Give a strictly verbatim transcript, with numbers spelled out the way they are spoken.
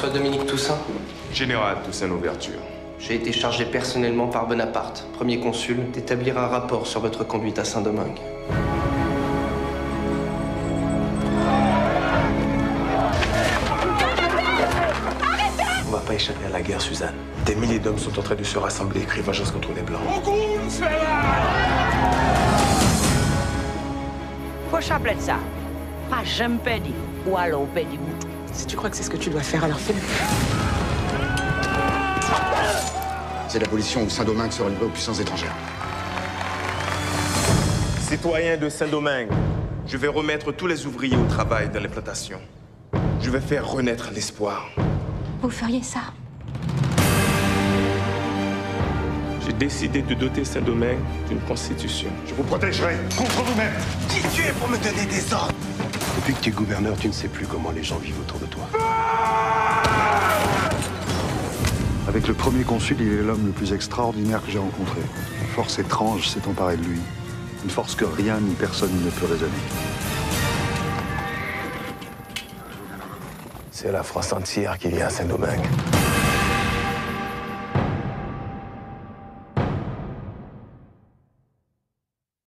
François-Dominique Toussaint ? Général Toussaint L'Ouverture. J'ai été chargé personnellement par Bonaparte, premier consul, d'établir un rapport sur votre conduite à Saint-Domingue. On va pas échapper à la guerre, Suzanne. Des milliers d'hommes sont en train de se rassembler et crier vengeance contre les Blancs. Faut appeler ça. Pas jamais perdu. Ou alors perdu. Si tu crois que c'est ce que tu dois faire, alors fais-le. C'est l'abolition où Saint-Domingue sera livré aux puissances étrangères. Citoyens de Saint-Domingue, je vais remettre tous les ouvriers au travail dans les plantations. Je vais faire renaître l'espoir. Vous feriez ça? J'ai décidé de doter Saint-Domingue d'une constitution. Je vous protégerai contre vous-même. Qui tu es pour me donner des ordres? Depuis que tu es gouverneur, tu ne sais plus comment les gens vivent autour de toi. Avec le premier consul, il est l'homme le plus extraordinaire que j'ai rencontré. Une force étrange s'est emparée de lui. Une force que rien ni personne ne peut raisonner. C'est la France entière qui vient à Saint-Domingue.